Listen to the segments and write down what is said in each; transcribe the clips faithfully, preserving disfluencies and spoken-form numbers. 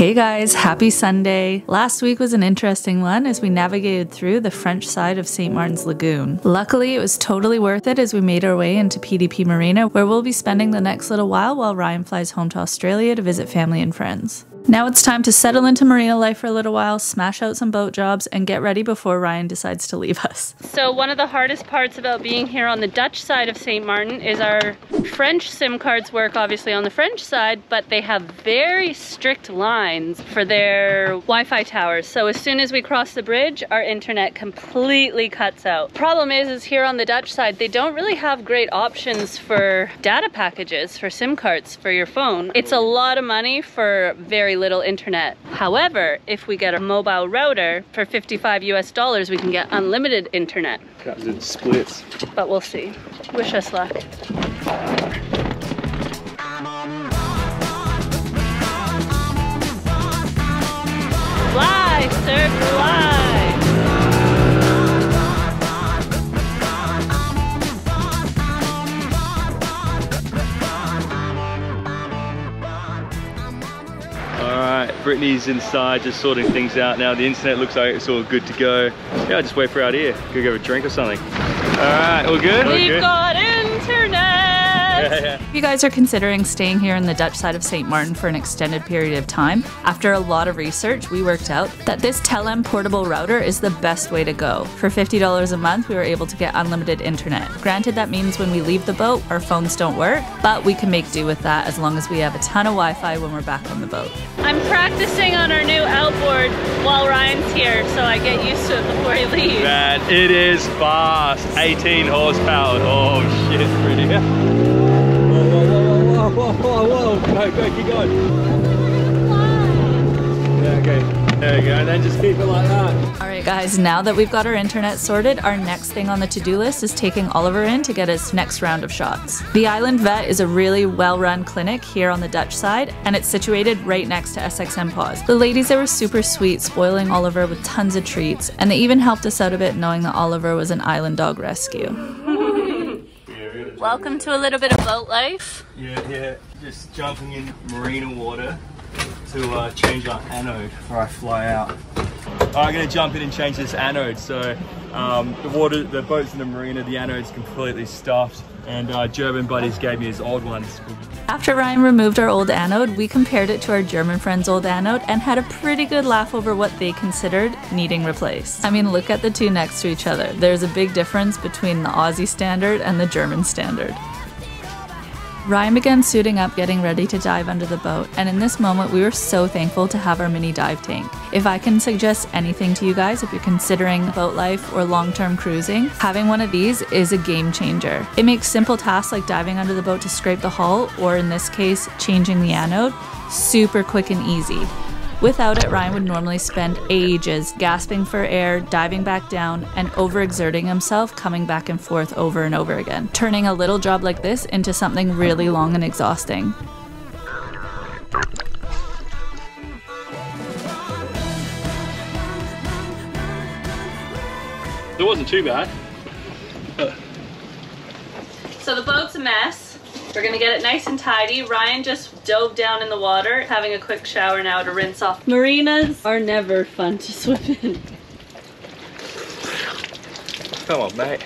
Hey guys, happy Sunday! Last week was an interesting one as we navigated through the French side of Saint Martin's Lagoon. Luckily, it was totally worth it as we made our way into P D P Marina, where we'll be spending the next little while while Ryan flies home to Australia to visit family and friends. Now it's time to settle into marina life for a little while, smash out some boat jobs, and get ready before Ryan decides to leave us. So one of the hardest parts about being here on the Dutch side of Saint Martin is our French SIM cards work obviously on the French side, but they have very strict lines for their Wi-Fi towers. So as soon as we cross the bridge, our internet completely cuts out. Problem is, is here on the Dutch side, they don't really have great options for data packages for SIM cards for your phone. It's a lot of money for very little internet. However, if we get a mobile router for fifty-five U S dollars, we can get unlimited internet. Because it splits. But we'll see. Wish us luck. Fly, sir, fly! Brittany's inside just sorting things out now. The internet looks like it's all good to go. Yeah, just wait for out here. Go get a drink or something. Alright, all good? We've all good. Got internet! If you guys are considering staying here in the Dutch side of Saint Martin for an extended period of time, after a lot of research, we worked out that this Telem portable router is the best way to go. For fifty dollars a month, we were able to get unlimited internet. Granted, that means when we leave the boat, our phones don't work, but we can make do with that as long as we have a ton of Wi-Fi when we're back on the boat. I'm practicing on our new outboard while Ryan's here, so I get used to it before he leaves. Man, it is fast. eighteen horsepower. Oh shit, pretty. Whoa, whoa, whoa, go, go, keep going. Yeah, okay, there you go, and then just keep it like that. Alright guys, now that we've got our internet sorted, our next thing on the to-do list is taking Oliver in to get his next round of shots. The Island Vet is a really well-run clinic here on the Dutch side, and it's situated right next to S X M Paws. The ladies there were super sweet, spoiling Oliver with tons of treats, and they even helped us out a bit knowing that Oliver was an island dog rescue. Welcome to a little bit of boat life. Yeah, yeah. Just jumping in marina water to uh, change our anode before I fly out. I'm going to jump in and change this anode. So um, the water, the boat's in the marina, the anode's completely stuffed. And uh, German buddies gave me his old ones. After Ryan removed our old anode, we compared it to our German friend's old anode and had a pretty good laugh over what they considered needing replaced. I mean, look at the two next to each other. There's a big difference between the Aussie standard and the German standard. Ryan began suiting up, getting ready to dive under the boat, and in this moment we were so thankful to have our mini dive tank. If I can suggest anything to you guys, if you're considering boat life or long-term cruising, having one of these is a game changer. It makes simple tasks like diving under the boat to scrape the hull, or in this case changing the anode, super quick and easy. Without it, Ryan would normally spend ages gasping for air, diving back down, and overexerting himself, coming back and forth over and over again, turning a little job like this into something really long and exhausting. It wasn't too bad. So the boat's a mess. We're gonna get it nice and tidy. Ryan just dove down in the water, having a quick shower now to rinse off. Marinas are never fun to swim in. Come on, mate.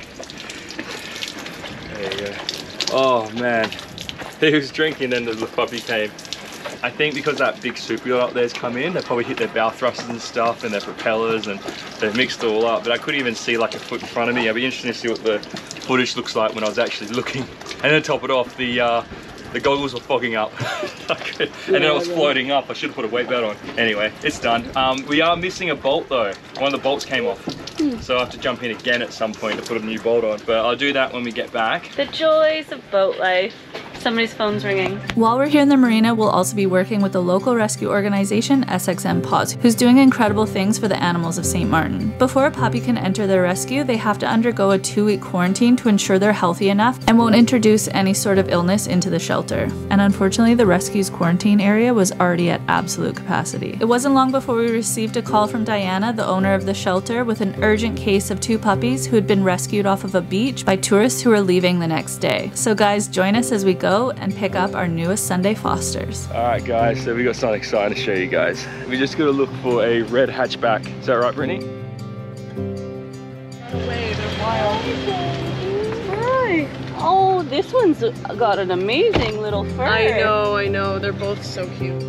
There you go. Oh man, he was drinking and the puppy came. I think because that big super yacht up there's come in, they probably hit their bow thrusters and stuff and their propellers and they've mixed it all up. But I couldn't even see like a foot in front of me. It'd be interesting to see what the footage looks like when I was actually looking. And then to top it off, the uh, the goggles were fogging up. And then I was floating up. I should have put a weight belt on. Anyway, it's done. Um, we are missing a bolt though. One of the bolts came off. So I have to jump in again at some point to put a new bolt on. But I'll do that when we get back. The joys of boat life. Somebody's phone's ringing. While we're here in the marina, we'll also be working with the local rescue organization, S X M Paws, who's doing incredible things for the animals of Saint Martin. Before a puppy can enter their rescue, they have to undergo a two-week quarantine to ensure they're healthy enough and won't introduce any sort of illness into the shelter. And unfortunately, the rescue's quarantine area was already at absolute capacity. It wasn't long before we received a call from Diana, the owner of the shelter, with an urgent case of two puppies who had been rescued off of a beach by tourists who were leaving the next day. So guys, join us as we go go and pick up our newest Sunday fosters. All right, guys, so we got something exciting to show you guys. We just got to look for a red hatchback. Is that right, Brittany? No way, they're wild. Hi. Oh, this one's got an amazing little fur. I know, I know. They're both so cute.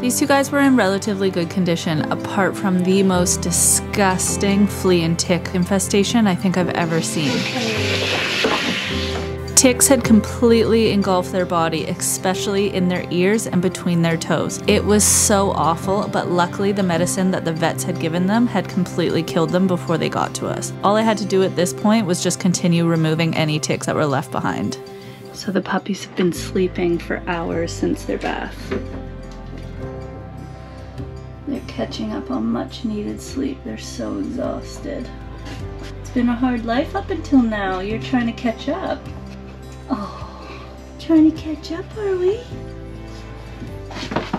These two guys were in relatively good condition, apart from the most disgusting flea and tick infestation I think I've ever seen. Ticks had completely engulfed their body, especially in their ears and between their toes. It was so awful, but luckily the medicine that the vets had given them had completely killed them before they got to us. All I had to do at this point was just continue removing any ticks that were left behind. So the puppies have been sleeping for hours since their bath. They're catching up on much needed sleep. They're so exhausted. It's been a hard life up until now. You're trying to catch up. Oh, trying to catch up, are we?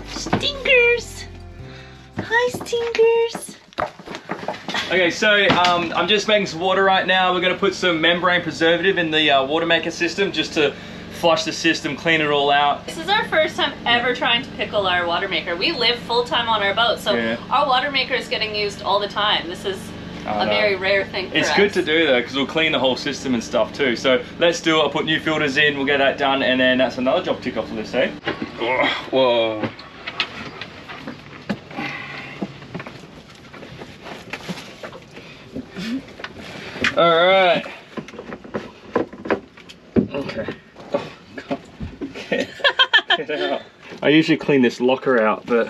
Stingers! Hi, Stingers! Okay, so um, I'm just making some water right now. We're gonna put some membrane preservative in the uh, water maker system just to flush the system, clean it all out. This is our first time ever trying to pickle our water maker. We live full time on our boat, so yeah. Our water maker is getting used all the time. This is oh, a no. very rare thing for It's us. Good to do though, because we'll clean the whole system and stuff too. So let's do it. I'll put new filters in, we'll get that done, and then that's another job tick off the list, eh? Whoa. All right. Okay. Get out. I usually clean this locker out, but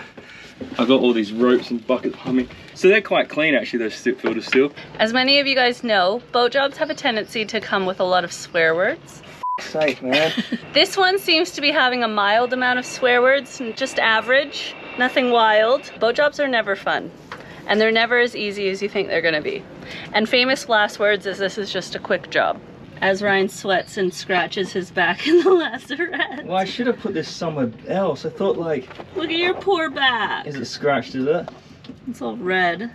I've got all these ropes and buckets humming. So they're quite clean actually, those strip filters still. As many of you guys know, boat jobs have a tendency to come with a lot of swear words. Sake, man. This one seems to be having a mild amount of swear words, just average, nothing wild. Boat jobs are never fun, and they're never as easy as you think they're gonna be. And famous last words is this is just a quick job. As Ryan sweats and scratches his back in the lazarette. Well, I should have put this somewhere else. I thought like... Look at your poor back. Is it scratched, is it? It's all red.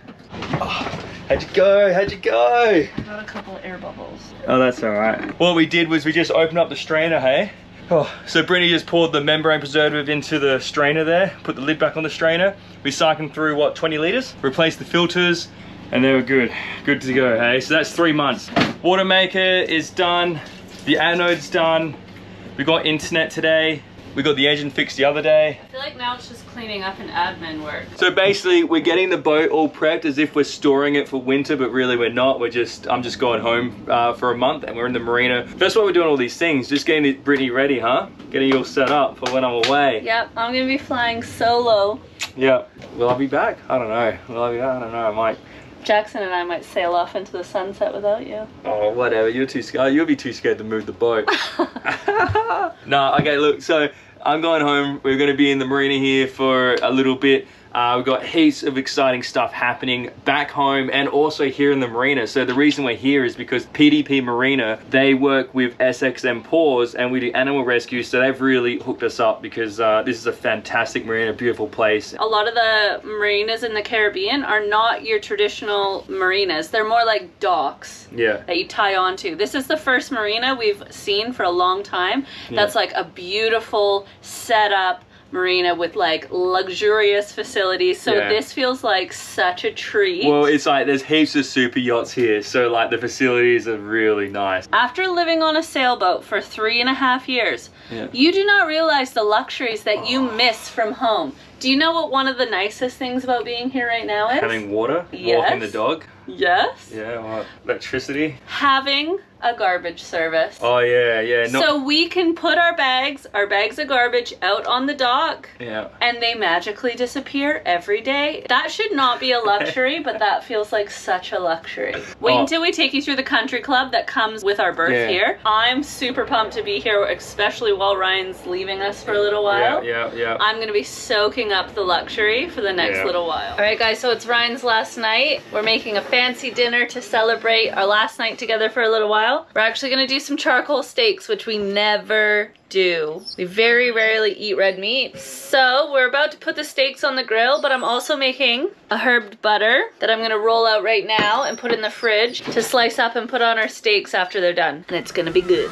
Oh, how'd you go? How'd you go? I got a couple of air bubbles. Oh, that's all right. What we did was we just opened up the strainer, hey? Oh, so Brittany just poured the membrane preservative into the strainer there, put the lid back on the strainer. We cycled through, what, twenty liters? Replaced the filters, and they were good. Good to go, hey? So that's three months. Water maker is done, the anode's done, we got internet today, we got the engine fixed the other day. I feel like now it's just cleaning up and admin work. So basically we're getting the boat all prepped as if we're storing it for winter, but really we're not. We're just, I'm just going home uh, for a month and we're in the marina. That's why we're doing all these things, just getting Brittany ready, huh? Getting you all set up for when I'm away. Yep, I'm gonna be flying solo. Yep. Will I be back? I don't know. Will I be back? I don't know, I might. Jackson and I might sail off into the sunset without you. Oh, whatever. You're too scared. You'll be too scared to move the boat. No, okay, look. So I'm going home. We're going to be in the marina here for a little bit. Uh, we've got heaps of exciting stuff happening back home and also here in the marina. So the reason we're here is because P D P Marina, they work with S X M Paws and we do animal rescue. So they've really hooked us up because uh, this is a fantastic marina, beautiful place. A lot of the marinas in the Caribbean are not your traditional marinas. They're more like docks yeah. that you tie onto. This is the first marina we've seen for a long time. That's yeah. like a beautiful setup marina with like luxurious facilities, so yeah. this feels like such a treat. Well, it's like there's heaps of super yachts here, so like the facilities are really nice. After living on a sailboat for three and a half years, yeah. you do not realize the luxuries that oh. you miss from home. Do you know what one of the nicest things about being here right now is? Having water, yes. walking the dog. Yes. Yeah, well, electricity. Having a garbage service. Oh yeah, yeah. Not... So we can put our bags, our bags of garbage out on the dock. Yeah. And they magically disappear every day. That should not be a luxury, but that feels like such a luxury. Wait oh. until we take you through the country club that comes with our berth yeah. here. I'm super pumped to be here, especially while Ryan's leaving us for a little while. Yeah, yeah, yeah. I'm gonna be soaking up the luxury for the next yeah. little while. All right guys, so it's Ryan's last night. We're making a fancy dinner to celebrate our last night together for a little while. while. We're actually gonna do some charcoal steaks, which we never do. We very rarely eat red meat. So we're about to put the steaks on the grill, but I'm also making a herb butter that I'm gonna roll out right now and put in the fridge to slice up and put on our steaks after they're done. And it's gonna be good.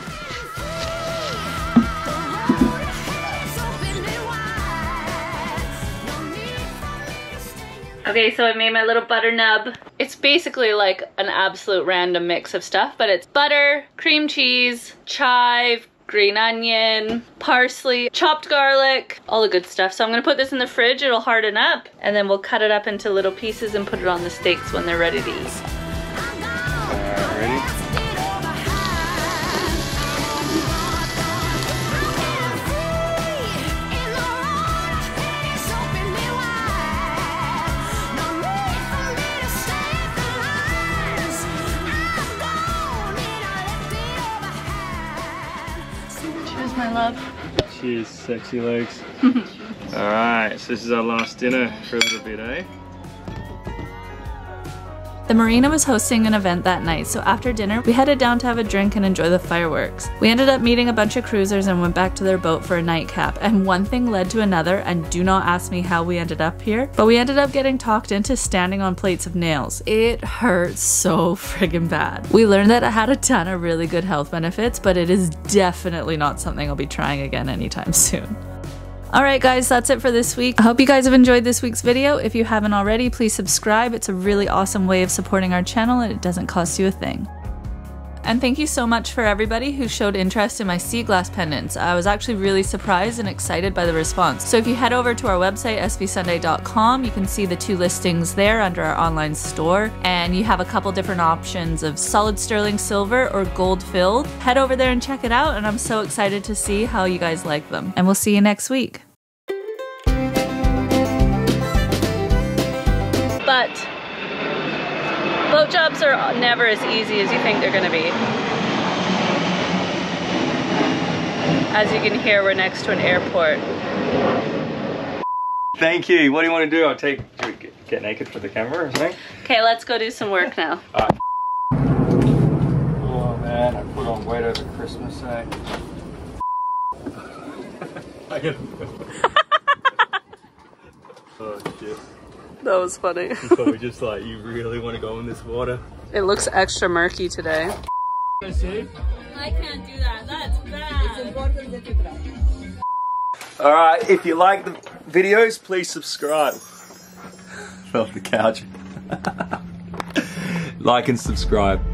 Okay, so I made my little butter nub. It's basically like an absolute random mix of stuff, but it's butter, cream cheese, chive, green onion, parsley, chopped garlic, all the good stuff. So I'm gonna put this in the fridge, it'll harden up, and then we'll cut it up into little pieces and put it on the steaks when they're ready to eat. Uh, ready? Cheers, sexy legs. Alright, so this is our last dinner for a little bit, eh? The marina was hosting an event that night, so after dinner we headed down to have a drink and enjoy the fireworks. We ended up meeting a bunch of cruisers and went back to their boat for a nightcap, and one thing led to another, and do not ask me how we ended up here, but we ended up getting talked into standing on plates of nails. It hurt so friggin' bad. We learned that it had a ton of really good health benefits, but it is definitely not something I'll be trying again anytime soon. Alright guys, that's it for this week. I hope you guys have enjoyed this week's video. If you haven't already, please subscribe. It's a really awesome way of supporting our channel and it doesn't cost you a thing. And thank you so much for everybody who showed interest in my sea glass pendants. I was actually really surprised and excited by the response. So if you head over to our website, S V sunday dot com, you can see the two listings there under our online store. And you have a couple different options of solid sterling silver or gold filled. Head over there and check it out. And I'm so excited to see how you guys like them. And we'll see you next week. But boat jobs are never as easy as you think they're gonna be. As you can hear, we're next to an airport. Thank you. What do you want to do? I'll take, do we get naked for the camera or something? Okay, let's go do some work now. Uh, oh man, I put on weight over Christmas, eh? I get oh shit. That was funny. So we're just like, you really want to go in this water? It looks extra murky today. I can't do that. That's bad. Alright, if you like the videos, please subscribe. Fell off the couch. Like and subscribe.